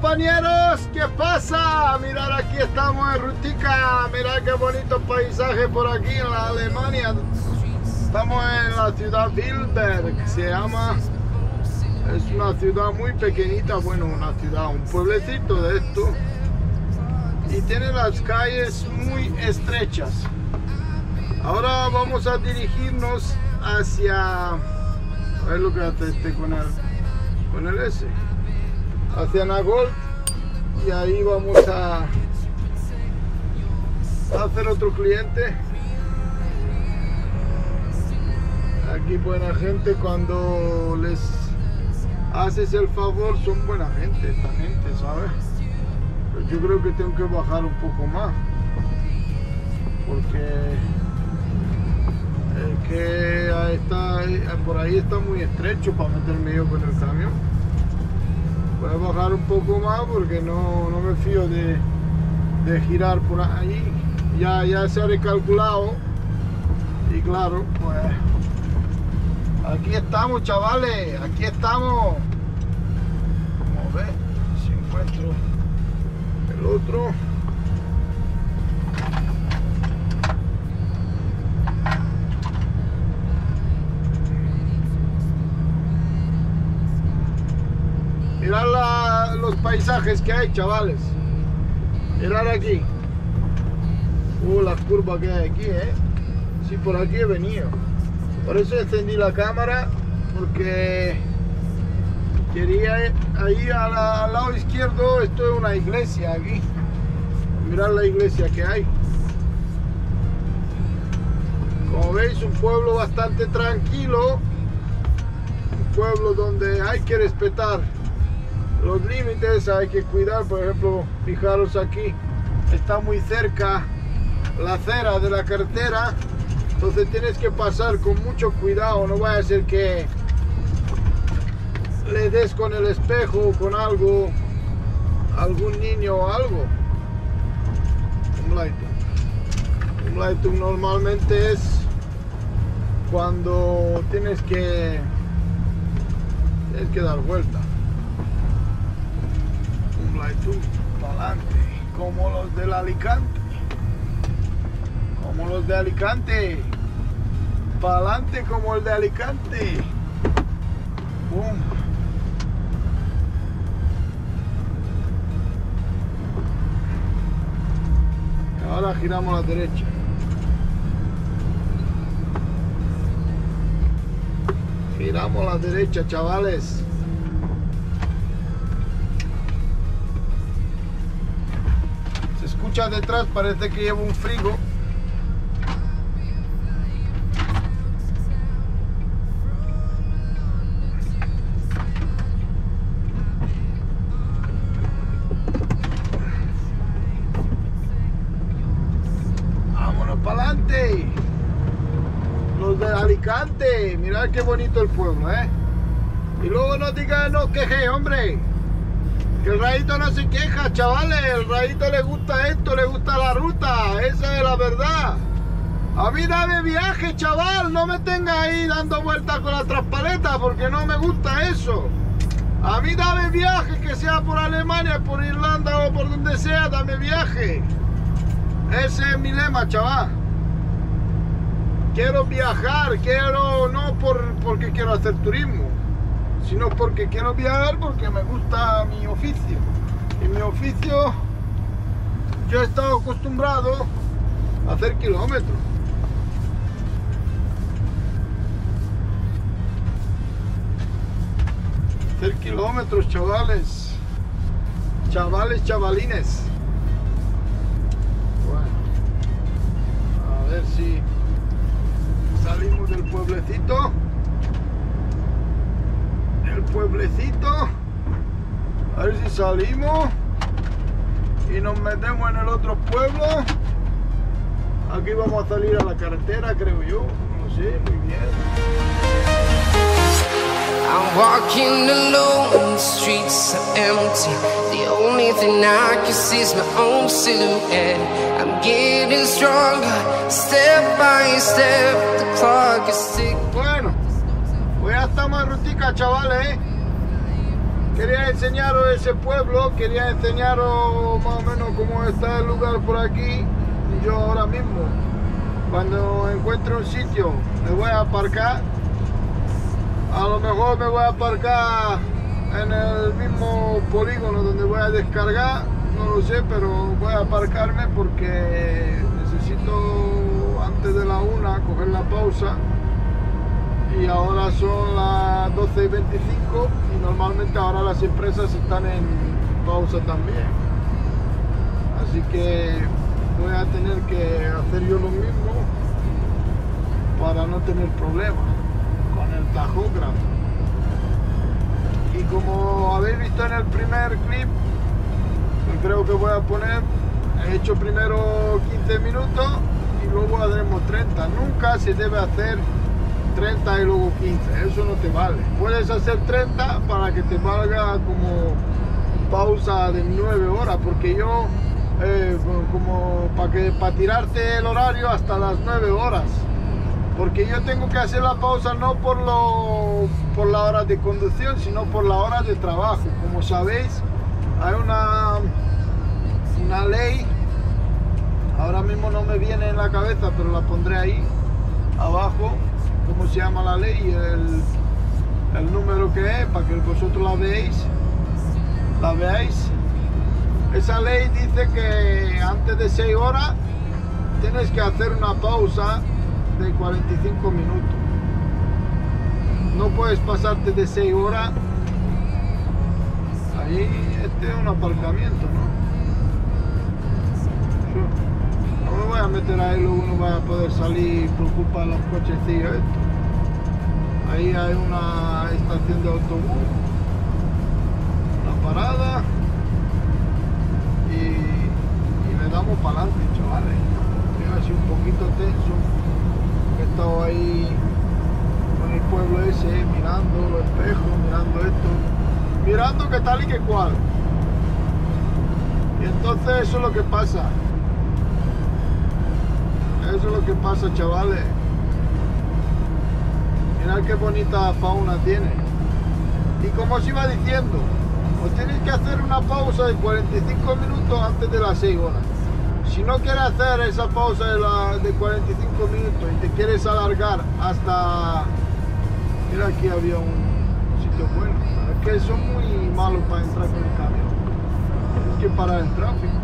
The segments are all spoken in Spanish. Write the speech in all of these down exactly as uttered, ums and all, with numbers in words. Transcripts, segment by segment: compañeros, ¿qué pasa? Mirad, aquí estamos en Rutica. Mirad qué bonito paisaje por aquí en la Alemania. Estamos en la ciudad Wildberg, se llama. Es una ciudad muy pequeñita, bueno, una ciudad, un pueblecito de esto. Y tiene las calles muy estrechas. Ahora vamos a dirigirnos hacia... A ver lo que atesté con el, con el S. Hacia Nagold. Y ahí vamos a, a hacer otro cliente. Aquí buena gente, cuando les haces el favor son buena gente, esta gente, ¿sabes? Pero yo creo que tengo que bajar un poco más. Porque... que está, por ahí está muy estrecho para meterme yo con el camión. Voy a bajar un poco más porque no, no me fío de, de girar por ahí. Ya, ya se ha recalculado y claro, pues aquí estamos, chavales, aquí estamos. Vamos a ver si encuentro el otro. Mirad la, los paisajes que hay, chavales. Mirad aquí. Uh, las curvas que hay aquí, eh. Sí, por aquí he venido. Por eso extendí la cámara, porque quería ir ahí a la, al lado izquierdo. Esto es una iglesia aquí. Mirad la iglesia que hay. Como veis, un pueblo bastante tranquilo. Un pueblo donde hay que respetar los límites, hay que cuidar. Por ejemplo, fijaros aquí, está muy cerca la acera de la carretera, entonces tienes que pasar con mucho cuidado, no vaya a ser que le des con el espejo o con algo, algún niño o algo. Un lighting, un lighting normalmente es cuando tienes que, tienes que dar vuelta. Para adelante, como los del Alicante, como los de Alicante, para adelante como el de Alicante. Boom. Ahora giramos a la derecha. Giramos a la derecha, chavales. Detrás parece que llevo un frigo. Vámonos para adelante. Los de Alicante, mirad qué bonito el pueblo, ¿eh? Y luego no digan, no queje, hombre. El rayito no se queja, chavales, el rayito le gusta esto, le gusta la ruta, esa es la verdad. A mí dame viaje, chaval, no me tengas ahí dando vueltas con la traspaleta porque no me gusta eso. A mí dame viaje, que sea por Alemania, por Irlanda o por donde sea, dame viaje. Ese es mi lema, chaval. Quiero viajar, quiero, no por, porque quiero hacer turismo, sino porque quiero viajar, porque me gusta mi oficio. Y mi oficio, yo he estado acostumbrado a hacer kilómetros. Hacer kilómetros, chavales. Chavales, chavalines. Bueno, a ver si salimos del pueblecito. El pueblecito, a ver si salimos y nos metemos en el otro pueblo. Aquí vamos a salir a la carretera, creo yo, no sé, muy bien. I'm walking alone, the streets are empty. The only thing I can see is my own silhouette. I'm getting stronger, step by step, the clock is ticking. Bueno, ya estamos en Rutica, chavales, ¿eh? Quería enseñaros ese pueblo, quería enseñaros más o menos cómo está el lugar por aquí. Y yo ahora mismo, cuando encuentro un sitio, me voy a aparcar. A lo mejor me voy a aparcar en el mismo polígono donde voy a descargar, no lo sé, pero voy a aparcarme porque necesito antes de la una coger la pausa. Y ahora son las doce y veinticinco y normalmente ahora las empresas están en pausa también, así que voy a tener que hacer yo lo mismo para no tener problemas con el tajógrafo. Y como habéis visto en el primer clip que creo que voy a poner, he hecho primero quince minutos y luego haremos treinta. Nunca se debe hacer treinta y luego quince, eso no te vale. Puedes hacer treinta para que te valga como pausa de nueve horas, porque yo eh, como para que para tirarte el horario hasta las nueve horas, porque yo tengo que hacer la pausa no por lo por la hora de conducción, sino por la hora de trabajo. Como sabéis, hay una una ley, ahora mismo no me viene en la cabeza, pero la pondré ahí abajo, cómo se llama la ley y el, el número que es, para que vosotros la veáis, la veáis. Esa ley dice que antes de seis horas tienes que hacer una pausa de cuarenta y cinco minutos. No puedes pasarte de seis horas. Ahí este es un aparcamiento, ¿no? Yo, me voy a meter ahí, luego no voy a poder salir, preocupa los cochecillos estos. Ahí hay una estación de autobús, una parada y, y le damos para adelante, chavales. Estoy así un poquito tenso, he estado ahí con el pueblo ese, mirando los espejos, mirando esto, mirando qué tal y qué cual. Y entonces eso es lo que pasa. Eso es lo que pasa, chavales. Mirad qué bonita fauna tiene. Y como os iba diciendo, os tenéis que hacer una pausa de cuarenta y cinco minutos antes de las seis horas. Si no quieres hacer esa pausa de, la, de cuarenta y cinco minutos y te quieres alargar hasta... Mira, aquí había un sitio bueno. Pero es que son muy malos para entrar con el camión. Es que para el tráfico.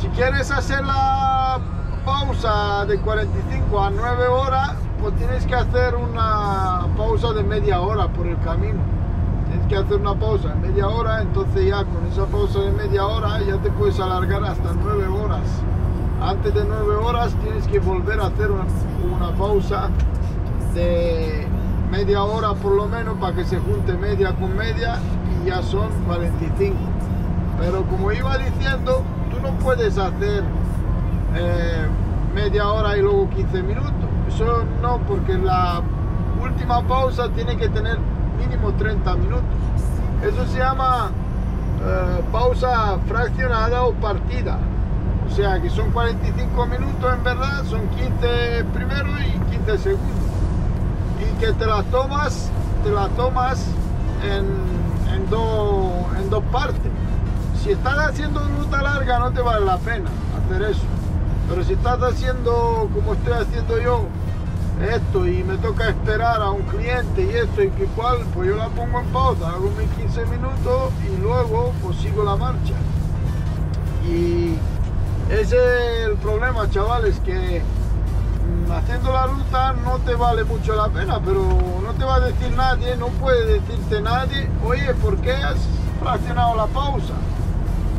Si quieres hacer la pausa de cuarenta y cinco a nueve horas, pues tienes que hacer una pausa de media hora por el camino. Tienes que hacer una pausa de media hora, entonces ya con esa pausa de media hora ya te puedes alargar hasta nueve horas. Antes de nueve horas tienes que volver a hacer una, una pausa de media hora por lo menos, para que se junte media con media y ya son cuarenta y cinco. Pero como iba diciendo, tú no puedes hacer Eh, media hora y luego quince minutos. Eso no, porque la última pausa tiene que tener mínimo treinta minutos. Eso se llama eh, pausa fraccionada o partida. O sea que son cuarenta y cinco minutos en verdad, son quince primero y quince segundos. Y que te las tomas, te las tomas en, en, do, en dos partes. Si estás haciendo ruta larga no te vale la pena hacer eso. Pero si estás haciendo como estoy haciendo yo esto y me toca esperar a un cliente y esto y que cual, pues yo la pongo en pausa, hago mis quince minutos y luego pues sigo la marcha. Y ese es el problema, chavales, que haciendo la ruta no te vale mucho la pena, pero no te va a decir nadie, no puede decirte nadie, oye, ¿por qué has fraccionado la pausa?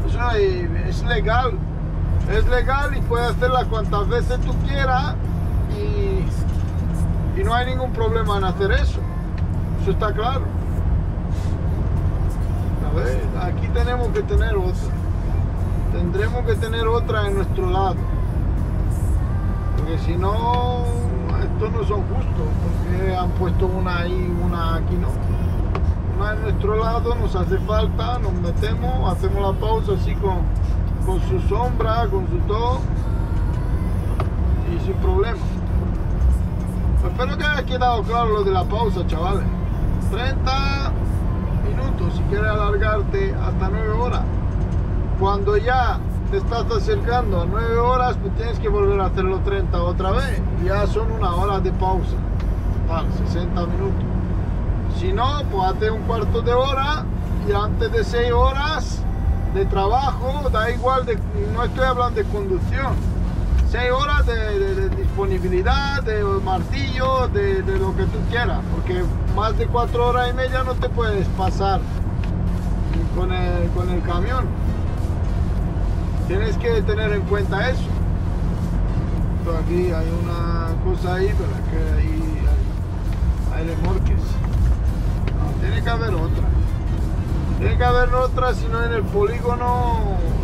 Eso es legal. Es legal y puedes hacerla cuantas veces tú quieras y, y no hay ningún problema en hacer eso. Eso está claro. A ver, aquí tenemos que tener otra. Tendremos que tener otra en nuestro lado. Porque si no, estos no son justos. Porque han puesto una ahí, una aquí no. Una en nuestro lado, nos hace falta, nos metemos, hacemos la pausa así con... con su sombra, con su todo y sin problema. Espero que haya quedado claro lo de la pausa, chavales. treinta minutos, si quieres alargarte hasta nueve horas. Cuando ya te estás acercando a nueve horas, pues tienes que volver a hacerlo treinta otra vez. Ya son una hora de pausa, total, sesenta minutos. Si no, pues hace un cuarto de hora y antes de seis horas de trabajo, da igual, de, no estoy hablando de conducción, seis horas de, de, de disponibilidad, de martillo, de, de lo que tú quieras, porque más de cuatro horas y media no te puedes pasar con el, con el camión. Tienes que tener en cuenta eso. Pero aquí hay una cosa ahí, pero que ahí hay, hay remolques. No, tiene que haber otra. Tiene que haber otra, si no en el polígono,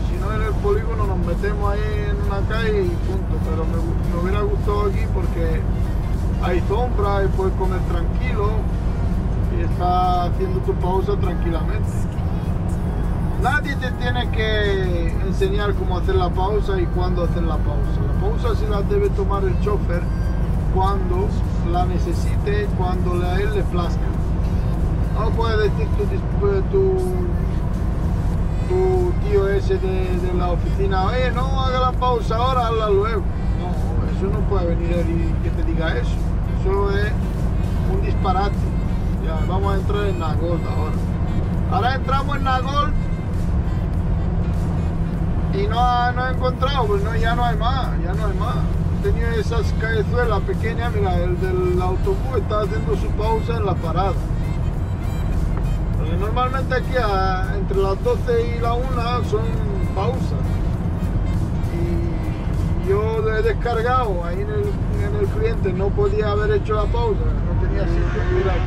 si no en el polígono nos metemos ahí en una calle y punto. Pero me, me hubiera gustado aquí porque hay sombra y puedes comer tranquilo y está haciendo tu pausa tranquilamente. Nadie te tiene que enseñar cómo hacer la pausa y cuándo hacer la pausa. La pausa sí la debe tomar el chofer cuando la necesite, cuando a él le plazca. No puede decir tu, tu, tu tío ese de, de la oficina, oye, no haga la pausa ahora, hazla luego. No, eso no puede venir él y que te diga eso. Eso es un disparate. Ya, vamos a entrar en Nagold ahora. Ahora entramos en Nagold y no, ha, no he encontrado, pues no, ya no hay más, ya no hay más. Tenía esas callezuelas pequeñas, mira, el del autobús está haciendo su pausa en la parada. Normalmente aquí a, entre las doce y la una son pausas, y yo le he descargado ahí en el, en el cliente, no podía haber hecho la pausa, no tenía sitio. Mira aquí,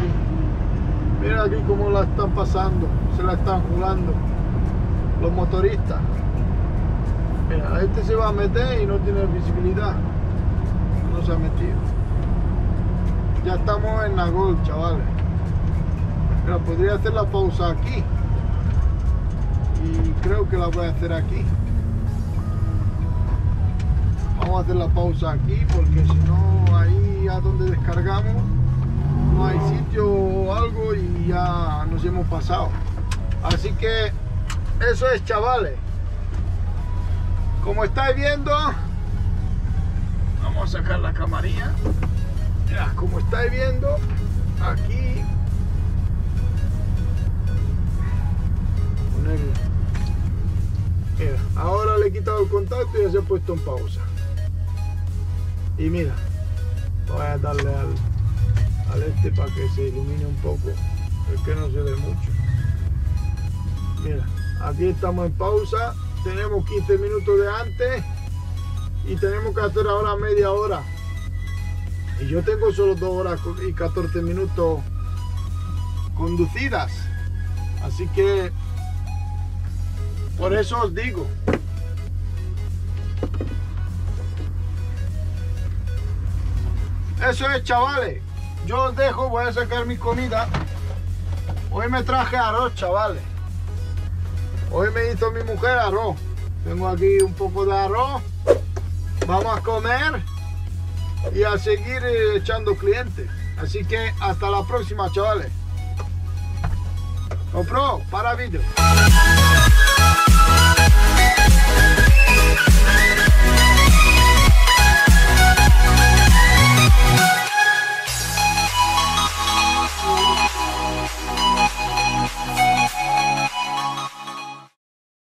mira aquí cómo la están pasando, se la están jugando los motoristas. Mira, este se va a meter y no tiene visibilidad, no se ha metido. Ya estamos en Nagold, chavales. Pero podría hacer la pausa aquí y creo que la voy a hacer aquí. Vamos a hacer la pausa aquí porque si no, ahí a donde descargamos no hay sitio o algo y ya nos hemos pasado. Así que eso es, chavales. Como estáis viendo, vamos a sacar la camarilla. Mira, como estáis viendo aquí, mira, ahora le he quitado el contacto y ya se ha puesto en pausa. Y mira, voy a darle al, al este para que se ilumine un poco, es que no se ve mucho. Mira, aquí estamos en pausa, tenemos quince minutos de antes y tenemos que hacer ahora media hora, y yo tengo solo dos horas y catorce minutos conducidas, así que por eso os digo, eso es, chavales. Yo os dejo, voy a sacar mi comida. Hoy me traje arroz, chavales. Hoy me hizo mi mujer arroz. Tengo aquí un poco de arroz. Vamos a comer y a seguir echando clientes. Así que hasta la próxima, chavales. GoPro, para vídeo. We'll be right back.